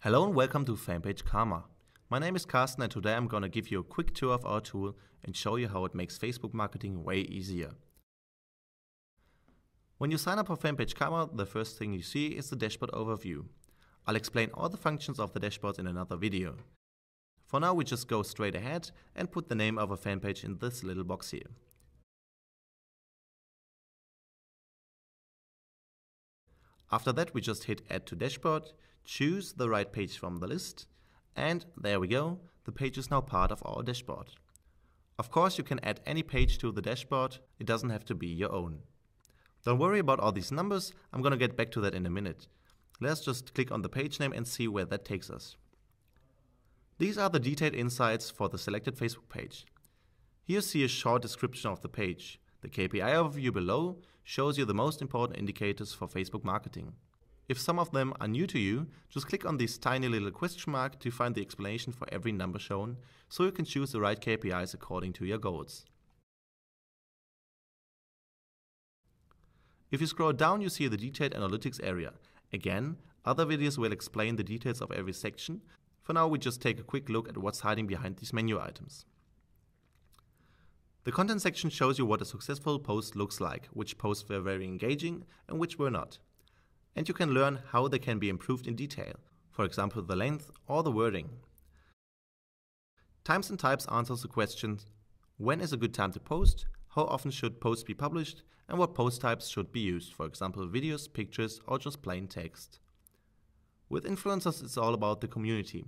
Hello and welcome to Fanpage Karma. My name is Carsten and today I'm going to give you a quick tour of our tool and show you how it makes Facebook marketing way easier. When you sign up for Fanpage Karma, the first thing you see is the dashboard overview. I'll explain all the functions of the dashboard in another video. For now we just go straight ahead and put the name of a fan page in this little box here. After that we just hit Add to Dashboard, choose the right page from the list, and there we go, the page is now part of our dashboard. Of course you can add any page to the dashboard, it doesn't have to be your own. Don't worry about all these numbers, I'm gonna get back to that in a minute. Let's just click on the page name and see where that takes us. These are the detailed insights for the selected Facebook page. Here you see a short description of the page. The KPI overview below shows you the most important indicators for Facebook marketing. If some of them are new to you, just click on this tiny little question mark to find the explanation for every number shown, so you can choose the right KPIs according to your goals. If you scroll down, you see the detailed analytics area. Again, other videos will explain the details of every section. For now, we just take a quick look at what's hiding behind these menu items. The content section shows you what a successful post looks like, which posts were very engaging and which were not. And you can learn how they can be improved in detail, for example the length or the wording. Times and types answers the questions, when is a good time to post, how often should posts be published, and what post types should be used, for example videos, pictures or just plain text. With influencers it's all about the community.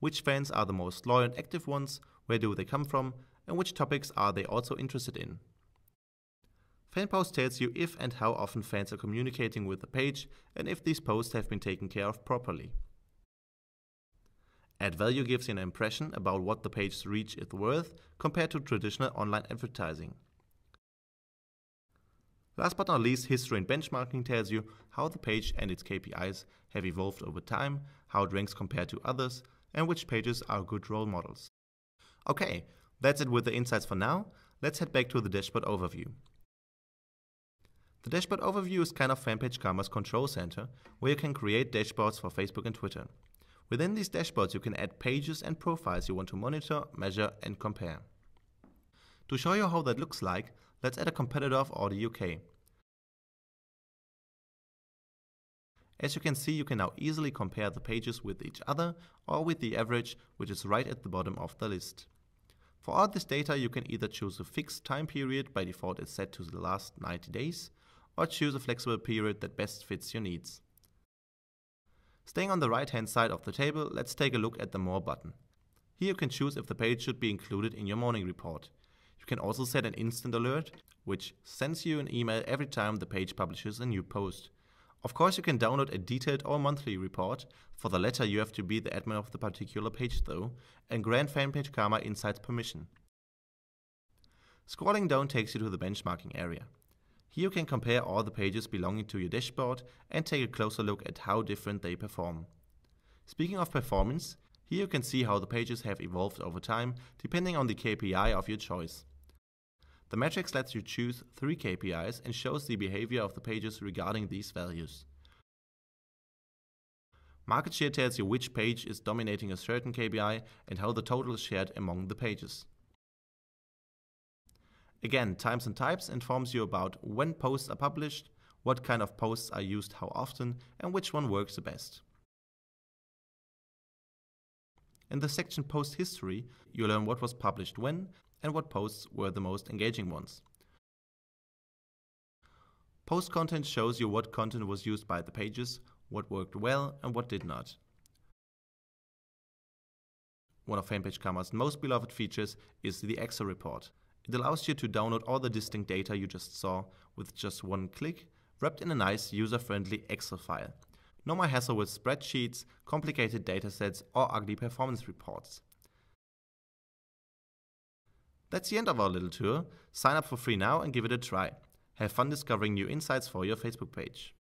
Which fans are the most loyal and active ones, where do they come from, and which topics are they also interested in. Fan post tells you if and how often fans are communicating with the page and if these posts have been taken care of properly. Add value gives you an impression about what the page's reach is worth compared to traditional online advertising. Last but not least, history and benchmarking tells you how the page and its KPIs have evolved over time, how it ranks compared to others, and which pages are good role models. Okay. That's it with the insights for now. Let's head back to the dashboard overview. The dashboard overview is kind of Fanpage Karma's control center, where you can create dashboards for Facebook and Twitter. Within these dashboards you can add pages and profiles you want to monitor, measure and compare. To show you how that looks like, let's add a competitor of Audi UK. As you can see, you can now easily compare the pages with each other or with the average, which is right at the bottom of the list. For all this data you can either choose a fixed time period, by default it's set to the last 90 days, or choose a flexible period that best fits your needs. Staying on the right hand side of the table, let's take a look at the More button. Here you can choose if the page should be included in your morning report. You can also set an instant alert, which sends you an email every time the page publishes a new post. Of course you can download a detailed or monthly report. For the latter you have to be the admin of the particular page though, and grant Fanpage Karma Insights permission. Scrolling down takes you to the benchmarking area. Here you can compare all the pages belonging to your dashboard and take a closer look at how different they perform. Speaking of performance, here you can see how the pages have evolved over time depending on the KPI of your choice. The metrics lets you choose 3 KPIs and shows the behavior of the pages regarding these values. Market share tells you which page is dominating a certain KPI and how the total is shared among the pages. Again, times and types informs you about when posts are published, what kind of posts are used how often, and which one works the best. In the section Post History, you learn what was published when, and what posts were the most engaging ones. Post content shows you what content was used by the pages, what worked well and what did not. One of Fanpage Karma's most beloved features is the Excel report. It allows you to download all the distinct data you just saw with just one click, wrapped in a nice user-friendly Excel file. No more hassle with spreadsheets, complicated datasets or ugly performance reports. That's the end of our little tour. Sign up for free now and give it a try. Have fun discovering new insights for your Facebook page.